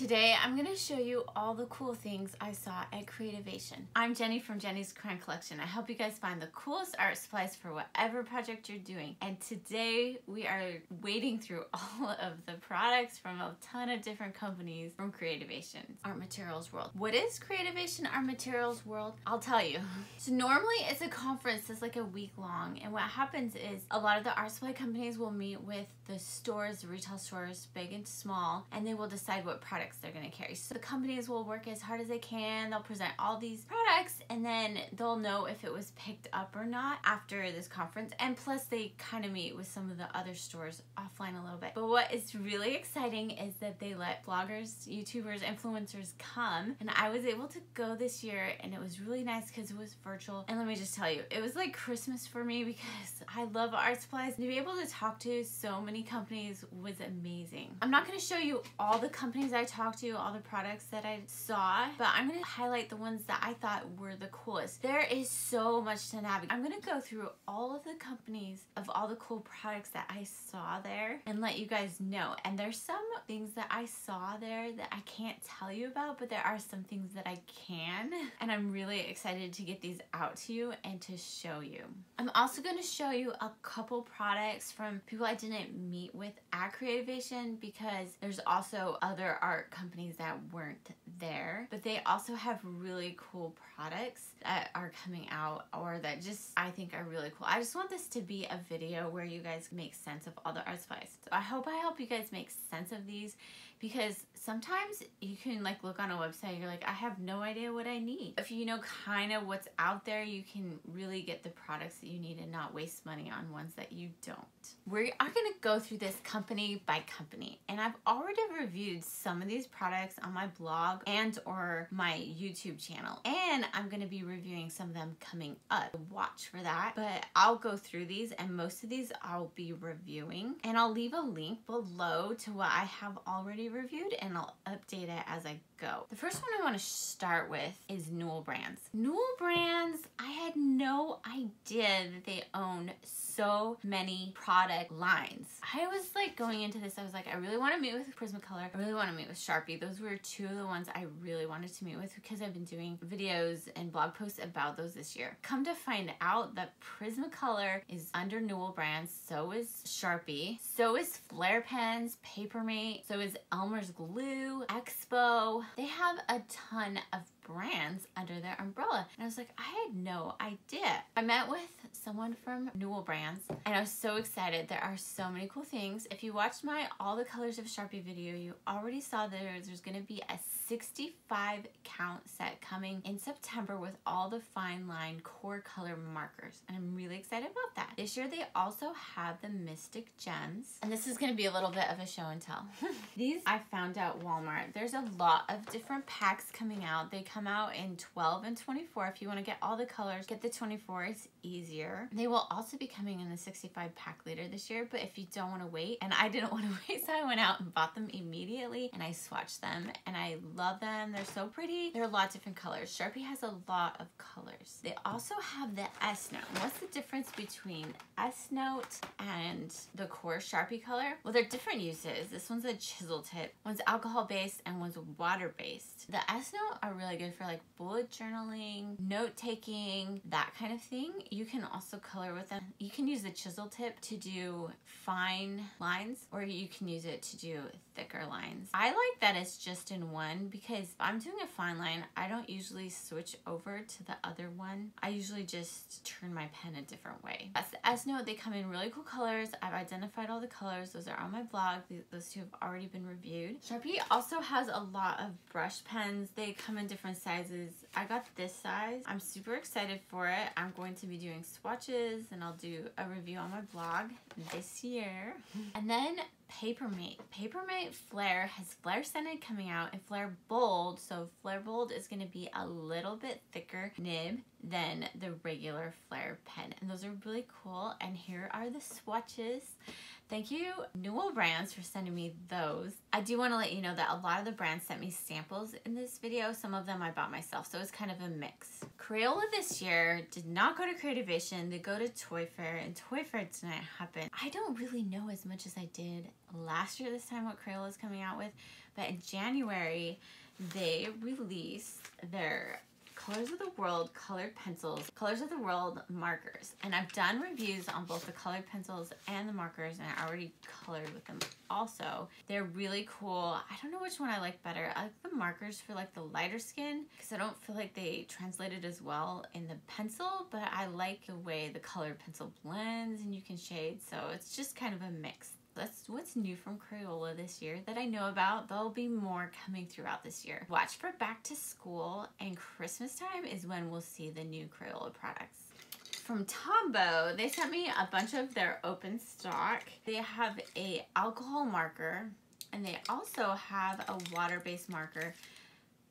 Today, I'm gonna show you all the cool things I saw at Creativation. I'm Jenny from Jenny's Crayon Collection. I hope you guys find the coolest art supplies for whatever project you're doing. And today, we are wading through all of the products from a ton of different companies from Creativation. Art Materials World. What is Creativation Art Materials World? I'll tell you. So normally, it's a conference that's like a week long. And what happens is a lot of the art supply companies will meet with the stores, the retail stores, big and small, and they will decide what product they're gonna carry. So the companies will work as hard as they can, they'll present all these products, and then they'll know if it was picked up or not after this conference. And plus they kind of meet with some of the other stores offline a little bit. But what is really exciting is that they let bloggers, YouTubers, influencers come, and I was able to go this year, and it was really nice because it was virtual. And let me just tell you, it was like Christmas for me because I love art supplies. And to be able to talk to so many companies was amazing. I'm not gonna show you all the companies I talked to, all the products that I saw, but I'm gonna highlight the ones that I thought were the coolest. There is so much to navigate. I'm gonna go through all of the companies of all the cool products that I saw there and let you guys know. And there's some things that I saw there that I can't tell you about, but there are some things that I can, and I'm really excited to get these out to you and to show you. I'm also gonna show you a couple products from people I didn't meet with at Creativation because there's also other art companies that weren't there, but they also have really cool products that are coming out or that just I think are really cool. I just want this to be a video where you guys make sense of all the art supplies. So I hope I help you guys make sense of these, because sometimes you can like look on a website, you're like, I have no idea what I need. If you know kind of what's out there, you can really get the products that you need and not waste money on ones that you don't. We are gonna go through this company by company, and I've already reviewed some of these products on my blog and or my YouTube channel, and I'm gonna be reviewing some of them coming up. Watch for that, but I'll go through these, and most of these I'll be reviewing, and I'll leave a link below to what I have already reviewed, and I'll update it as I go. The first one I want to start with is Newell Brands. Newell Brands, I had no idea that they own so many product lines. I was like going into this, I was like, I really want to meet with Prismacolor, I really want to meet with Sharpie. Those were two of the ones I really wanted to meet with because I've been doing videos and blog posts about those this year. Come to find out that Prismacolor is under Newell Brands, so is Sharpie, so is Flair Pens, Paper Mate, so is Elmer's Glue, Expo. They have a ton of brands under their umbrella, and I was like, I had no idea. I met with someone from Newell Brands, and I was so excited. There are so many cool things. If you watched my All the Colors of Sharpie video, you already saw that there's gonna be a 65 count set coming in September with all the fine line core color markers, and I'm really excited about that. This year they also have the Mystic Gems, and this is gonna be a little bit of a show and tell. These I found out Walmart. There's a lot of different packs coming out. They come out in 12 and 24. If you want to get all the colors, get the 24, it's easier. They will also be coming in the 65 pack later this year, but if you don't want to wait, and I didn't want to wait, so I went out and bought them immediately, and I swatched them, and I love them. They're so pretty. There are a lot of different colors. Sharpie has a lot of colors. They also have the S-Note. What's the difference between S-Note and the core Sharpie color? Well, they're different uses. This one's a chisel tip, one's alcohol-based, and one's water-based. The S-Note are really good for like bullet journaling, note taking, that kind of thing. You can also color with them. You can use the chisel tip to do fine lines, or you can use it to do thicker lines. I like that it's just in one, because if I'm doing a fine line, I don't usually switch over to the other one. I usually just turn my pen a different way. That's the S-Note. They come in really cool colors. I've identified all the colors. Those are on my blog. Those two have already been reviewed. Sharpie also has a lot of brush pens. They come in different sizes. I got this size. I'm super excited for it. I'm going to be doing swatches, and I'll do a review on my blog this year. And then Paper Mate. Paper Mate Flair has Flair Scented coming out and Flair Bold. So Flair Bold is going to be a little bit thicker nib than the regular Flair pen, and those are really cool. And here are the swatches. Thank you, Newell Brands, for sending me those. I do want to let you know that a lot of the brands sent me samples in this video. Some of them I bought myself, so it's kind of a mix. Crayola this year did not go to Creativation. They go to Toy Fair, and Toy Fair didn't happen. I don't really know as much as I did last year this time what Crayola is coming out with, but in January, they released their Colors of the World colored pencils, Colors of the World markers. And I've done reviews on both the colored pencils and the markers, and I already colored with them also. They're really cool. I don't know which one I like better. I like the markers for like the lighter skin because I don't feel like they translated as well in the pencil, but I like the way the colored pencil blends and you can shade. So it's just kind of a mix. That's what's new from Crayola this year that I know about. There'll be more coming throughout this year. Watch for back to school and Christmas time is when we'll see the new Crayola products. From Tombow, they sent me a bunch of their open stock. They have an alcohol marker and they also have a water-based marker.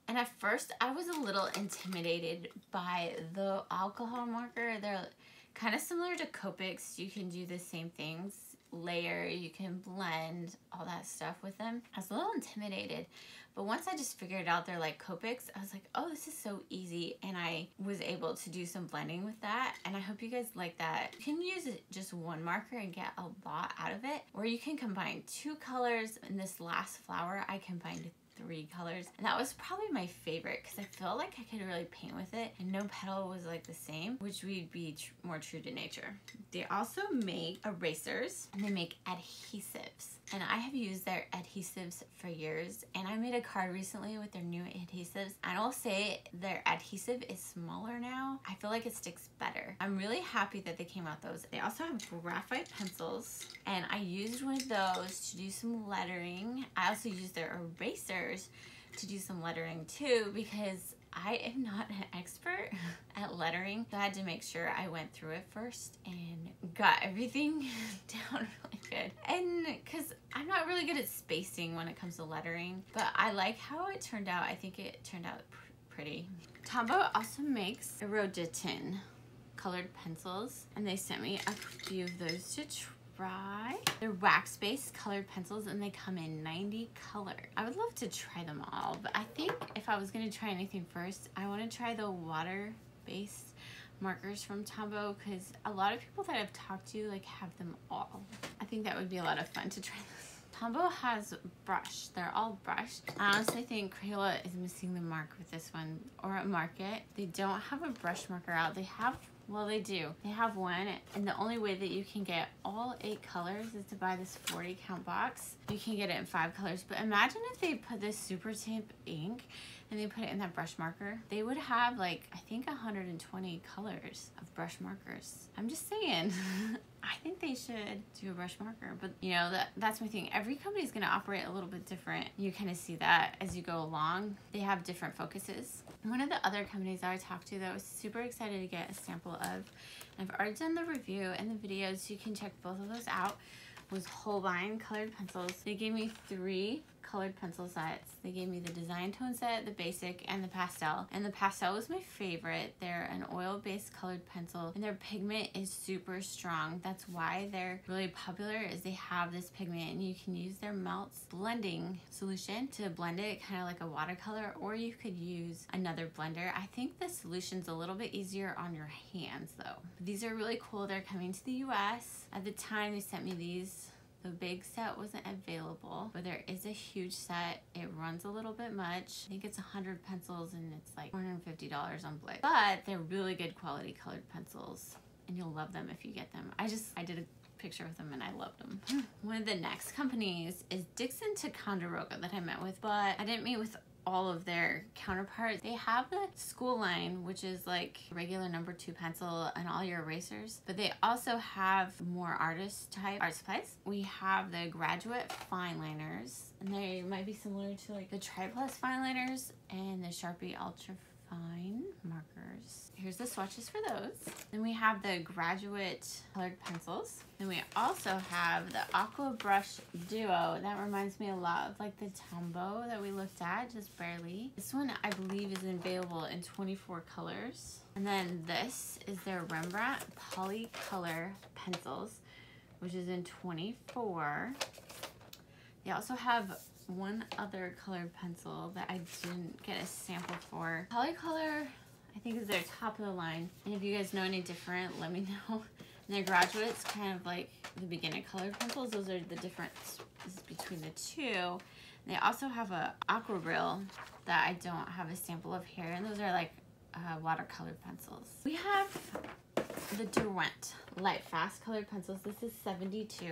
And at first I was a little intimidated by the alcohol marker. They're kind of similar to Copics. You can do the same things. Layer, you can blend all that stuff with them. I was a little intimidated, but once I just figured out they're like Copics, I was like, oh, this is so easy, and I was able to do some blending with that, and I hope you guys like that. You can use just one marker and get a lot out of it, or you can combine two colors. In this last flower, I combined three colors, and that was probably my favorite because I felt like I could really paint with it and no petal was like the same, which would be more true to nature. They also make erasers and they make adhesives, and I have used their adhesives for years, and I made a card recently with their new adhesives, and I'll say their adhesive is smaller now. I feel like it sticks better. I'm really happy that they came out those. They also have graphite pencils, and I used one of those to do some lettering. I also used their eraser to do some lettering too because I am not an expert at lettering, so I had to make sure I went through it first and got everything down really good. And because I'm not really good at spacing when it comes to lettering, but I like how it turned out. I think it turned out pretty. Tombow also makes Erodicin colored pencils, and they sent me a few of those to try. They're wax-based colored pencils and they come in 90 colors. I would love to try them all, but I think if I was going to try anything first, I want to try the water-based markers from Tombow because a lot of people that I've talked to like have them all. I think that would be a lot of fun to try this. Tombow has brush. They're all brushed. I honestly think Crayola is missing the mark with this one, or a market. They don't have a brush marker out. They have, well, they do. They have one, and the only way that you can get all 8 colors is to buy this 40-count box. You can get it in 5 colors, but imagine if they put this super tape ink and they put it in that brush marker. They would have, like, I think 120 colors of brush markers. I'm just saying. I think they should do a brush marker, but you know, that's my thing. Every company is going to operate a little bit different. You kind of see that as you go along. They have different focuses. One of the other companies that I talked to that I was super excited to get a sample of, and I've already done the review and the videos, so you can check both of those out, was Holbein colored pencils. They gave me 3 colored pencil sets. They gave me the design tone set, the basic, and the pastel. And the pastel was my favorite. They're an oil-based colored pencil, and their pigment is super strong. That's why they're really popular, is they have this pigment, and you can use their melts blending solution to blend it kind of like a watercolor, or you could use another blender. I think the solution's a little bit easier on your hands, though. These are really cool. They're coming to the US. At the time they sent me these, the big set wasn't available, but there is a huge set. It runs a little bit much. I think it's 100 pencils and it's like $450 on Blade. But they're really good quality colored pencils and you'll love them if you get them. I did a picture with them and I loved them. One of the next companies is Dixon Ticonderoga that I met with, but I didn't meet with all of their counterparts. They have the school line, which is like regular number 2 pencil and all your erasers, but they also have more artist type art supplies. We have the graduate fine liners, and they might be similar to like the Tri-Plus fine liners and the Sharpie ultra fine markers. Here's the swatches for those. Then we have the graduate colored pencils. Then we also have the Aqua Brush Duo. That reminds me a lot of like the Tombow that we looked at just barely. This one I believe is available in 24 colors. And then this is their Rembrandt Polycolor pencils, which is in 24. They also have one other colored pencil that I didn't get a sample for. Polycolor, I think, is their top of the line. And if you guys know any different, let me know. And their graduates, kind of like the beginner colored pencils, those are the difference between the two. They also have a aquarelle that I don't have a sample of here, and those are like watercolor pencils. We have the Derwent Light Fast colored pencils. This is 72.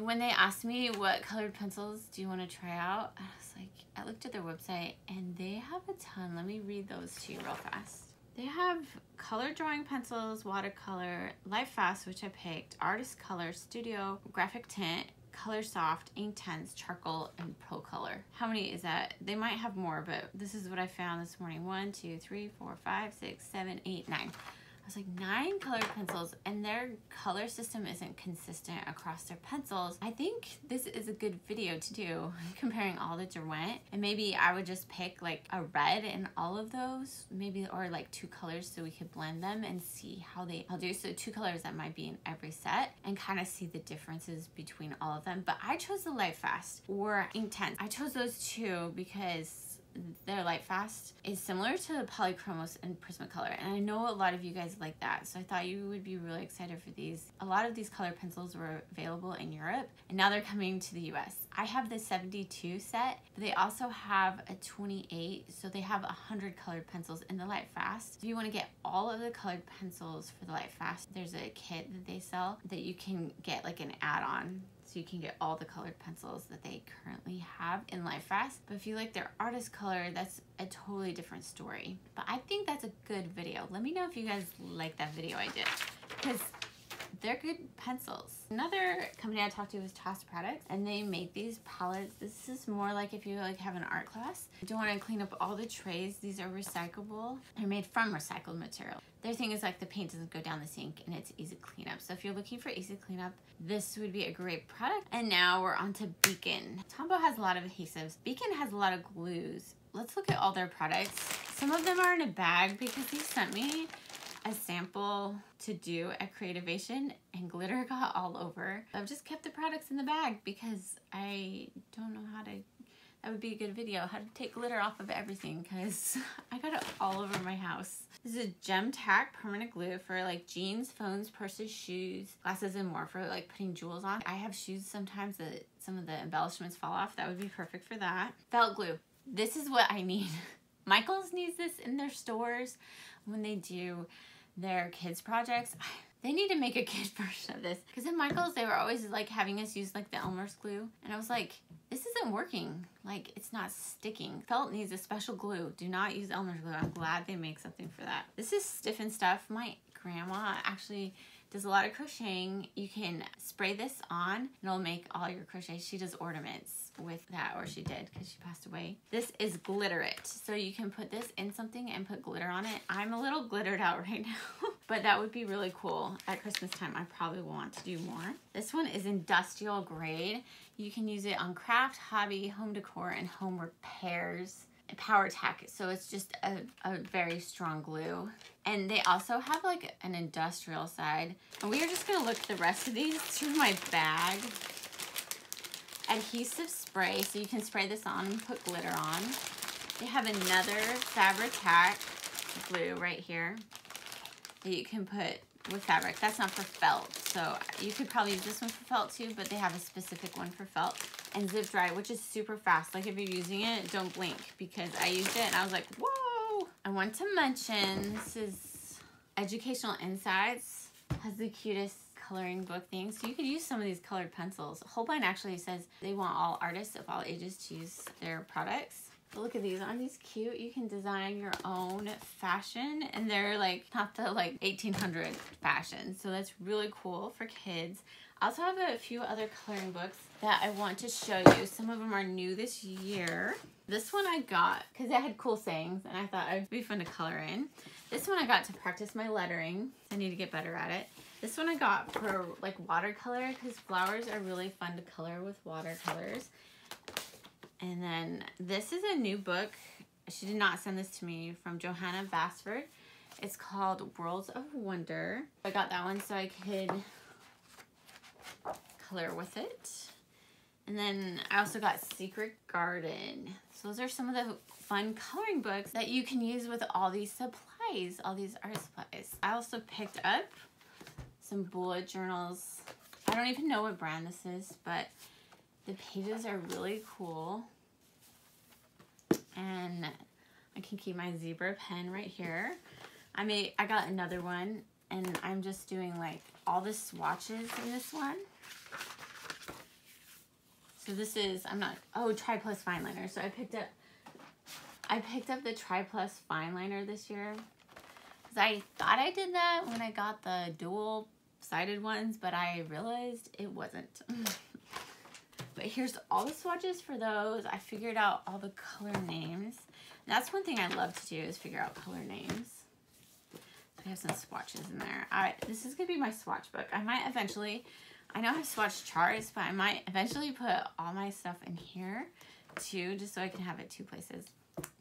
When they asked me what colored pencils do you want to try out, I was like, I looked at their website and they have a ton. Let me read those to you real fast. They have color drawing pencils, watercolor, Light Fast, which I picked, Artist Color, Studio, Graphic Tint, Color Soft, Intense, Charcoal, and Pro Color. How many is that? They might have more, but this is what I found this morning. 1, 2, 3, 4, 5, 6, 7, 8, 9. I was like, 9 colored pencils, and their color system isn't consistent across their pencils. I think this is a good video to do, comparing all the Derwent, and maybe I would just pick like a red in all of those, maybe, or like 2 colors so we could blend them and see how they all do. So 2 colors that might be in every set and kind of see the differences between all of them. But I chose the Light Fast or Intense. I chose those 2 because their Light Fast is similar to the Polychromos and Prismacolor, and I know a lot of you guys like that, so I thought you would be really excited for these. A lot of these color pencils were available in Europe, and now they're coming to the US. I have the 72 set, but they also have a 28, so they have 100 colored pencils in the Light Fast. If you want to get all of the colored pencils for the Light Fast, there's a kit that they sell that you can get like an add-on. So you can get all the colored pencils that they currently have in Light Fast. But if you like their Artist Color, that's a totally different story. But I think that's a good video. Let me know if you guys like that video I did, because they're good pencils. Another company I talked to was Toss Products, and they make these palettes. This is more like if you like have an art class. You don't want to clean up all the trays. These are recyclable. They're made from recycled material. Their thing is like the paint doesn't go down the sink and it's easy cleanup. So if you're looking for easy cleanup, this would be a great product. And now we're on to Beacon. Tombow has a lot of adhesives. Beacon has a lot of glues. Let's look at all their products. Some of them are in a bag because they sent me a sample to do at Creativation, and glitter got all over. I've just kept the products in the bag because I don't know how to, that would be a good video, how to take glitter off of everything, because I got it all over my house. This is a gem tack permanent glue for like jeans, phones, purses, shoes, glasses, and more, for like putting jewels on. I have shoes sometimes that some of the embellishments fall off. That would be perfect for that. Felt glue. This is what I need. Michaels needs this in their stores when they do their kids projects. They need to make a kid version of this, because in Michaels they were always like having us use like the Elmer's glue, and I was like, this isn't working, like it's not sticking. Felt needs a special glue. Do not use Elmer's glue. I'm glad they make something for that. This is Stiff and Stuff. My grandma actually does a lot of crocheting. You can spray this on and it'll make all your crochets. She does ornaments with that, or she did because she passed away. This is Glitter It. So you can put this in something and put glitter on it. I'm a little glittered out right now, but that would be really cool. At Christmas time, I probably will want to do more. This one is Industrial Grade. You can use it on craft, hobby, home decor, and home repairs. Power Tack, so it's just a very strong glue. And they also have like an industrial side. And we are just gonna look the rest of these through my bag. Adhesive spray, so you can spray this on and put glitter on. They have another Fabric Tack glue right here that you can put with fabric. That's not for felt, so you could probably use this one for felt too, but they have a specific one for felt. And Zip Dry, which is super fast. Like if you're using it, don't blink, because I used it and I was like, whoa. I want to mention, this is Educational Insights. Has the cutest coloring book thing. So you could use some of these colored pencils. Holbein actually says they want all artists of all ages to use their products. But look at these, aren't these cute? You can design your own fashion, and they're like not the like 1800 fashion. So that's really cool for kids. I also have a few other coloring books that I want to show you. Some of them are new this year. This one I got because it had cool sayings and I thought it would be fun to color in. This one I got to practice my lettering. I need to get better at it. This one I got for like watercolor, because flowers are really fun to color with watercolors. And then this is a new book. She did not send this to me, from Johanna Basford. It's called Worlds of Wonder. I got that one so I could color with it. And then I also got Secret Garden. So those are some of the fun coloring books that you can use with all these supplies, all these art supplies. I also picked up some bullet journals. I don't even know what brand this is, but the pages are really cool. And I can keep my Zebra pen right here. I got another one, and I'm just doing like all the swatches in this one. So this is, Tri-Plus Fine Liner. So I picked up the Tri-Plus Fine Liner this year. Cause I thought I did that when I got the dual-sided ones, but I realized it wasn't. But here's all the swatches for those. I figured out all the color names. And that's one thing I love to do is figure out color names. So I have some swatches in there. This is gonna be my swatch book. I know I have swatch charts, but I might eventually put all my stuff in here too, just so I can have it two places.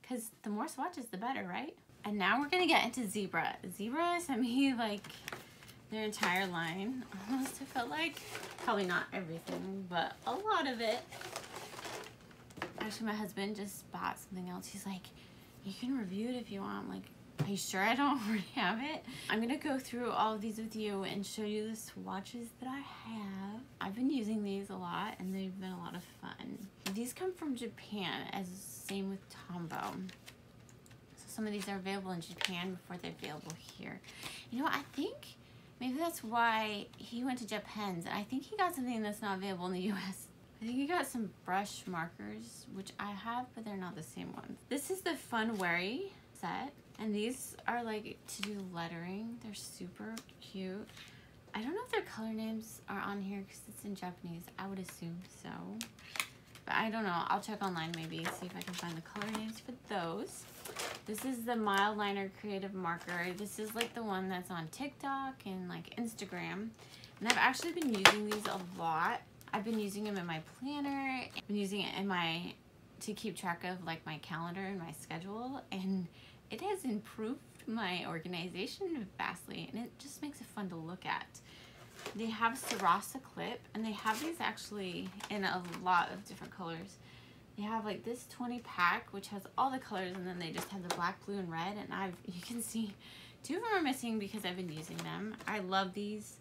Because the more swatches, the better, right? And now we're gonna get into Zebra. Zebra sent me like their entire line, almost I felt like. Probably not everything, but a lot of it. Actually, my husband just bought something else. He's like, you can review it if you want. I'm like, are you sure I don't already have it? I'm gonna go through all of these with you and show you the swatches that I have. I've been using these a lot and they've been a lot of fun. These come from Japan, as same with Tombow. So some of these are available in Japan before they're available here. You know what, I think maybe that's why he went to Japan's. I think he got something that's not available in the US. I think he got some brush markers, which I have, but they're not the same ones. This is the Funwari set. And these are like to do lettering. They're super cute. I don't know if their color names are on here because it's in Japanese. I would assume so. But I don't know. I'll check online maybe, see if I can find the color names for those. This is the Mild Liner Creative Marker. This is like the one that's on TikTok and like Instagram. And I've actually been using these a lot. I've been using them in my planner. I've been using it in my, to keep track of like my calendar and my schedule. And it has improved my organization vastly, and it just makes it fun to look at. They have Sarasa Clip, and they have these actually in a lot of different colors. They have like this 20 pack, which has all the colors, and then they just have the black, blue, and red, and you can see two of them are missing because I've been using them. I love these.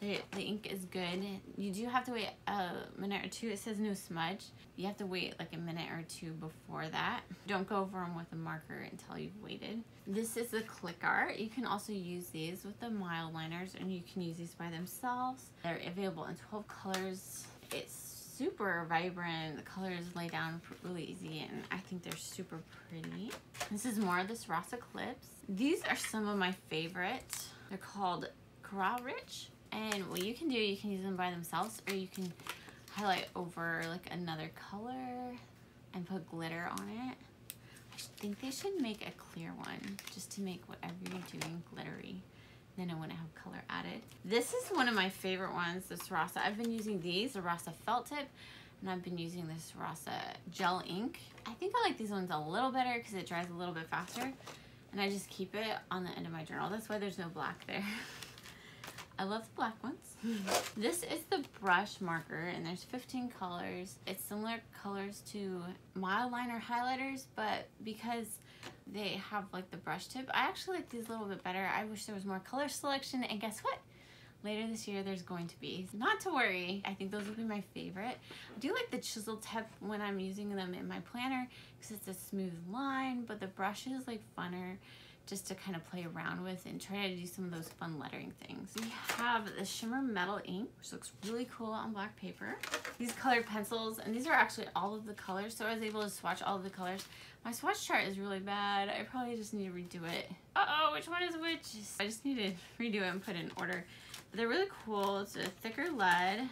The ink is good. You do have to wait a minute or two. It says no smudge. You have to wait like a minute or two before that. Don't go over them with a marker until you've waited. This is the Click Art. You can also use these with the mild liners, and you can use these by themselves. They're available in 12 colors. It's super vibrant. The colors lay down really easy, and I think they're super pretty. This is more of the Sarasa Clips. These are some of my favorites. They're called Corral Rich. And what you can do, you can use them by themselves, or you can highlight over like another color and put glitter on it. I think they should make a clear one just to make whatever you're doing glittery. Then I want to have color added. This is one of my favorite ones, the Sarasa. I've been using these, the Sarasa Felt Tip, and I've been using this Sarasa Gel Ink. I think I like these ones a little better because it dries a little bit faster, and I just keep it on the end of my journal. That's why there's no black there. I love the black ones. This is the brush marker, and there's 15 colors. It's similar colors to mild liner highlighters, but because they have like the brush tip, I actually like these a little bit better. I wish there was more color selection, and guess what? Later this year, there's going to be. Not to worry. I think those will be my favorite. I do like the chisel tip when I'm using them in my planner because it's a smooth line, but the brush is like funner, just to kind of play around with and try to do some of those fun lettering things. We have the Shimmer Metal Ink, which looks really cool on black paper. These colored pencils, and these are actually all of the colors, so I was able to swatch all of the colors. My swatch chart is really bad. I probably just need to redo it. Uh-oh, which one is which? I just need to redo it and put it in order. But they're really cool. It's a thicker lead.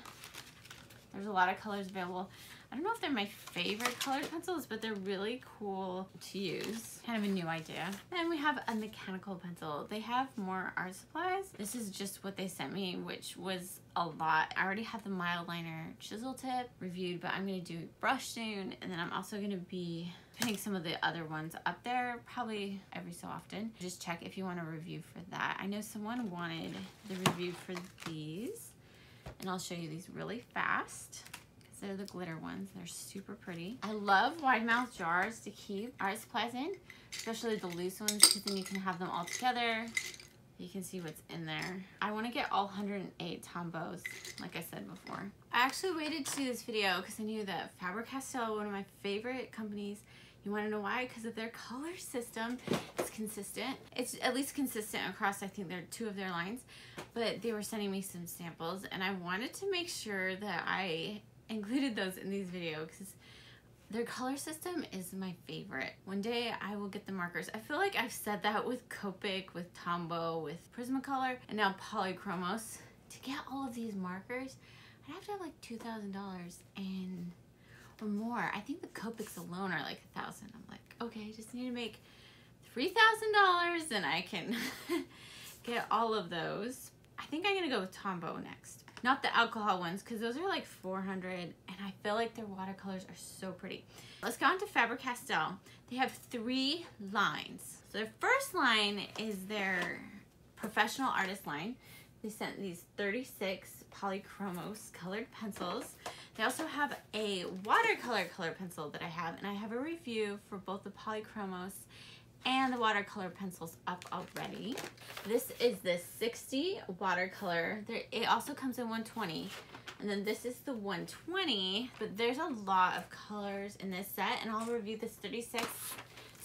There's a lot of colors available. I don't know if they're my favorite colored pencils, but they're really cool to use. Kind of a new idea. Then we have a mechanical pencil. They have more art supplies. This is just what they sent me, which was a lot. I already have the mild liner chisel tip reviewed, but I'm gonna do brush soon, and then I'm also gonna be putting some of the other ones up there, probably every so often. Just check if you want a review for that. I know someone wanted the review for these. and I'll show you these really fast. They're the glitter ones. They're super pretty. I love wide mouth jars to keep art supplies in, especially the loose ones, because then you can have them all together. You can see what's in there. I want to get all 108 Tombows, like I said before. I actually waited to do this video because I knew that Faber-Castell, one of my favorite companies, you want to know why? Because of their color system. It's consistent. It's at least consistent across, I think, there are two of their lines. But they were sending me some samples, and I wanted to make sure that I included those in these videos because their color system is my favorite. One day I will get the markers. I feel like I've said that with Copic, with Tombow, with Prismacolor, and now Polychromos. To get all of these markers, I'd have to have like $2,000 and or more. I think the Copics alone are like $1,000. I'm like, okay, I just need to make $3,000 and I can get all of those. I think I'm gonna go with Tombow next. Not the alcohol ones, because those are like $400, and I feel like their watercolors are so pretty. Let's go on to Faber-Castell. They have three lines. So their first line is their professional artist line. They sent these 36 Polychromos colored pencils. They also have a watercolor colored pencil that I have, and I have a review for both the Polychromos and the watercolor pencils up already. This is the 60 watercolor. It also comes in 120. And then this is the 120, but there's a lot of colors in this set, and I'll review this 36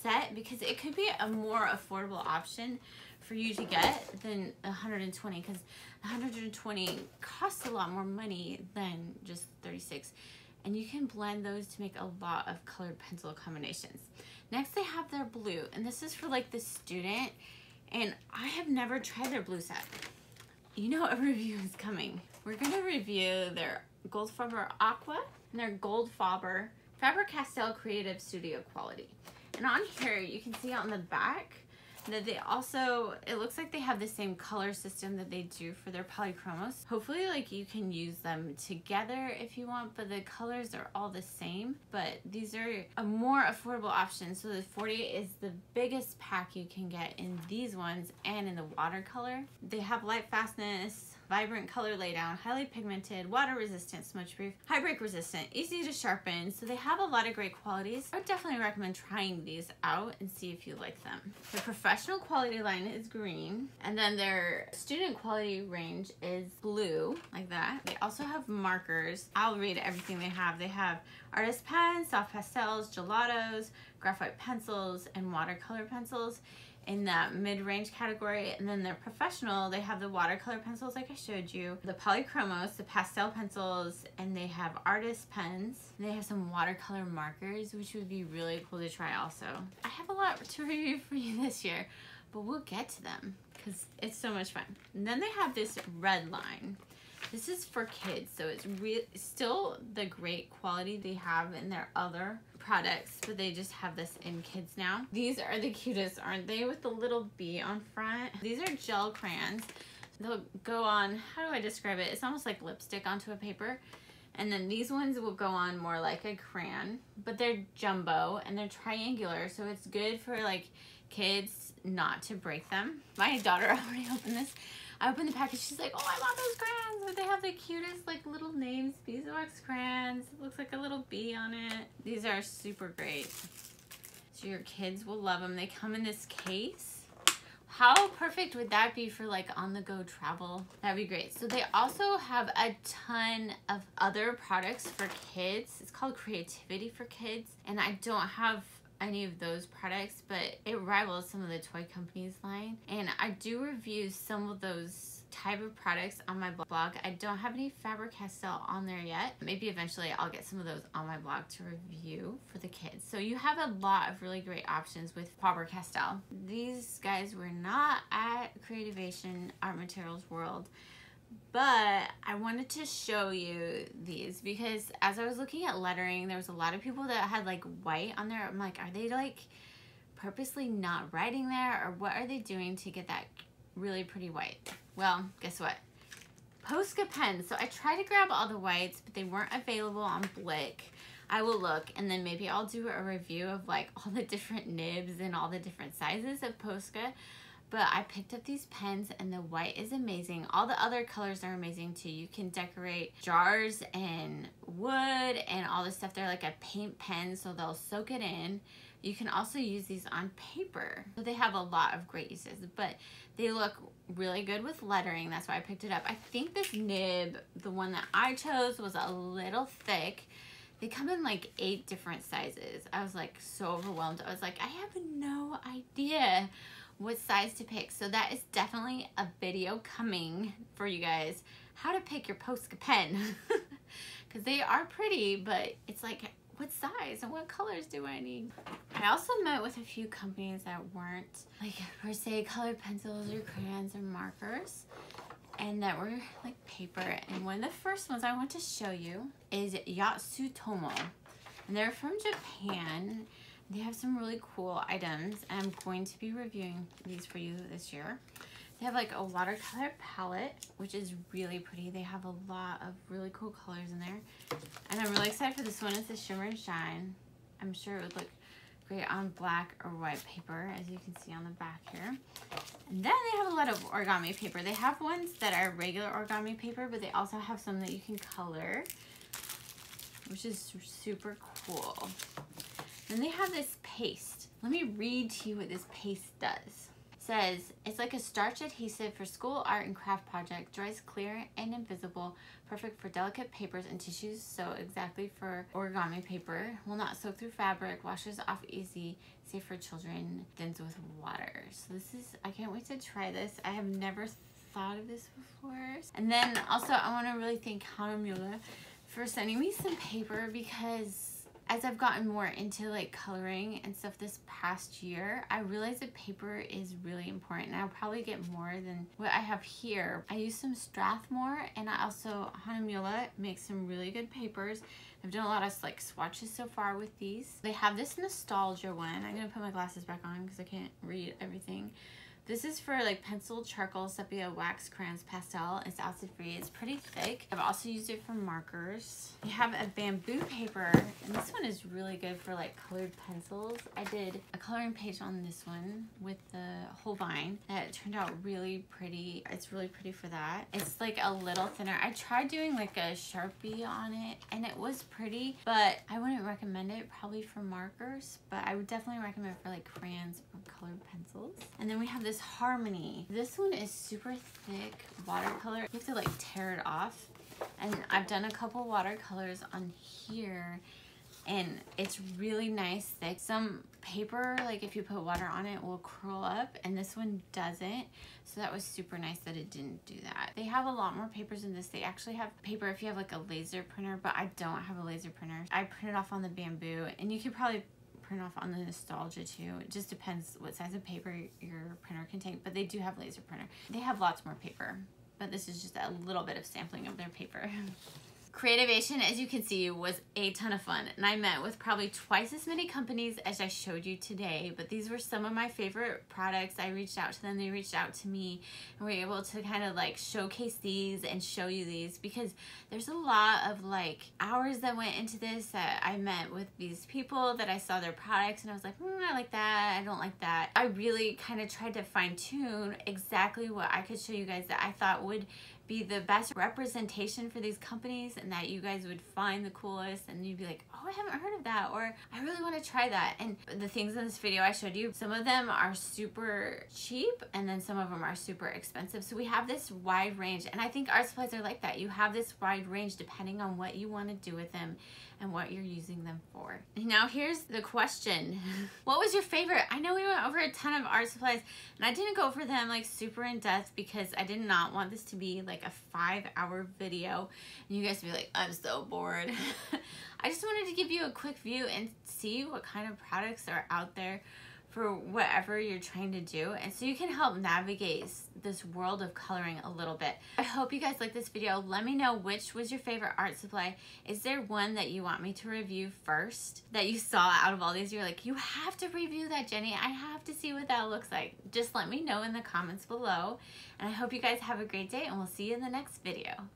set because it could be a more affordable option for you to get than 120, because 120 costs a lot more money than just 36. And you can blend those to make a lot of colored pencil combinations. Next, they have their blue, and this is for like the student, and I have never tried their blue set. You know a review is coming. We're gonna review their Goldfaber Aqua and their Goldfaber Faber-Castell Creative Studio Quality. And on here, you can see on the back that they also, it looks like they have the same color system that they do for their Polychromos. Hopefully like you can use them together if you want, but the colors are all the same, but these are a more affordable option. So the 40 is the biggest pack you can get in these ones and in the watercolor. They have light fastness, vibrant color laydown, highly pigmented, water resistant, smudge proof, high break resistant, easy to sharpen. So they have a lot of great qualities. I would definitely recommend trying these out and see if you like them. Their professional quality line is green, and then their student quality range is blue, like that. They also have markers. I'll read everything they have. They have artist pens, soft pastels, gelatos, graphite pencils, and watercolor pencils in that mid-range category. And then they're professional, they have the watercolor pencils like I showed you, the Polychromos, the pastel pencils, and they have artist pens. They have some watercolor markers, which would be really cool to try also. I have a lot to review for you this year, but we'll get to them because it's so much fun. And then they have this red line. This is for kids, so it's still the great quality they have in their other products, but they just have this in kids now. These are the cutest, aren't they, with the little bee on front? These are gel crayons. They'll go on, how do I describe it? It's almost like lipstick onto a paper. And then these ones will go on more like a crayon, but they're jumbo and they're triangular, so it's good for like kids not to break them. My daughter already opened this. I opened the package, she's like, oh, I want those crayons, but they have the cutest like little names, beeswax crayons. It looks like a little bee on it. These are super great. So your kids will love them. They come in this case. How perfect would that be for like on-the-go travel? That'd be great. So they also have a ton of other products for kids. It's called Creativity for Kids, and I don't have any of those products, but it rivals some of the toy companies line, and I do review some of those type of products on my blog. I don't have any Faber-Castell on there yet. Maybe eventually I'll get some of those on my blog to review for the kids. So you have a lot of really great options with Faber-Castell. These guys were not at Creativation Art Materials World, but I wanted to show you these because as I was looking at lettering, there was a lot of people that had like white on there. I'm like, are they like purposely not writing there, or what are they doing to get that really pretty white? Well, guess what? Posca pens. So I tried to grab all the whites, but they weren't available on Blick. I will look, and then maybe I'll do a review of like all the different nibs and all the different sizes of Posca. But I picked up these pens and the white is amazing. All the other colors are amazing too. You can decorate jars and wood and all this stuff. They're like a paint pen, so they'll soak it in. You can also use these on paper. So they have a lot of great uses, but they look really good with lettering. That's why I picked it up. I think this nib, the one that I chose, was a little thick. They come in like 8 different sizes. I was like so overwhelmed. I was like, I have no idea what size to pick. So that is definitely a video coming for you guys, how to pick your Posca pen. Because they are pretty, but it's like, what size and what colors do I need? I also met with a few companies that weren't like per se colored pencils or crayons or markers, and that were like paper. And one of the first ones I want to show you is Yatsutomo, and they're from Japan. They have some really cool items, and I'm going to be reviewing these for you this year. They have like a watercolor palette, which is really pretty. They have a lot of really cool colors in there. And I'm really excited for this one. It's a Shimmer and Shine. I'm sure it would look great on black or white paper, as you can see on the back here. And then they have a lot of origami paper. They have ones that are regular origami paper, but they also have some that you can color, which is super cool. And they have this paste. Let me read to you what this paste does. It says, it's like a starch adhesive for school, art, and craft project. Dries clear and invisible, perfect for delicate papers and tissues, so exactly for origami paper. Will not soak through fabric, washes off easy, safe for children, thins with water. So this is, I can't wait to try this. I have never thought of this before. And then also I want to really thank Hahnemühle for sending me some paper, because as I've gotten more into like coloring and stuff this past year, I realized that paper is really important, and I'll probably get more than what I have here. I use some Strathmore, and I also Hahnemühle makes some really good papers. I've done a lot of like swatches so far with these. They have this nostalgia one. I'm gonna put my glasses back on because I can't read everything. This is for like pencil, charcoal, sepia, wax, crayons, pastel. It's acid free. It's pretty thick. I've also used it for markers. You have a bamboo paper, and this one is really good for like colored pencils. I did a coloring page on this one with the Holbein that turned out really pretty. It's really pretty for that. It's like a little thinner. I tried doing like a Sharpie on it, and it was pretty, but I wouldn't recommend it probably for markers, but I would definitely recommend it for like crayons or colored pencils. And then we have this Harmony. This one is super thick watercolor. You have to like tear it off, and I've done a couple watercolors on here, and it's really nice thick. Some paper, like if you put water on it, will curl up, and this one doesn't, so that was super nice that it didn't do that. They have a lot more papers in this. They actually have paper if you have like a laser printer, but I don't have a laser printer. I printed off on the bamboo, and you could probably off on the nostalgia too. It just depends what size of paper your printer can take, but they do have laser printer. They have lots more paper, but this is just a little bit of sampling of their paper. Creativation, as you can see, was a ton of fun, and I met with probably twice as many companies as I showed you today, but these were some of my favorite products. I reached out to them, they reached out to me, and we were able to kind of like showcase these and show you these, because there's a lot of like hours that went into this, that I met with these people, that I saw their products, and I was like, I like that, I don't like that. I really kind of tried to fine tune exactly what I could show you guys that I thought would be the best representation for these companies, and that you guys would find the coolest, and you'd be like, oh, I haven't heard of that, or I really want to try that. And the things in this video I showed you, some of them are super cheap, and then some of them are super expensive, so we have this wide range. And I think art supplies are like that. You have this wide range depending on what you want to do with them and what you're using them for. Now here's the question. What was your favorite? I know we went over a ton of art supplies, and I didn't go over them like super in depth because I did not want this to be like a 5-hour video and you guys would be like, I'm so bored. I just wanted to give you a quick view and see what kind of products are out there for whatever you're trying to do, and so you can help navigate this world of coloring a little bit. I hope you guys like this video. Let me know which was your favorite art supply. Is there one that you want me to review first that you saw out of all these? You're like, you have to review that, Jenny. I have to see what that looks like. Just let me know in the comments below, and I hope you guys have a great day, and we'll see you in the next video.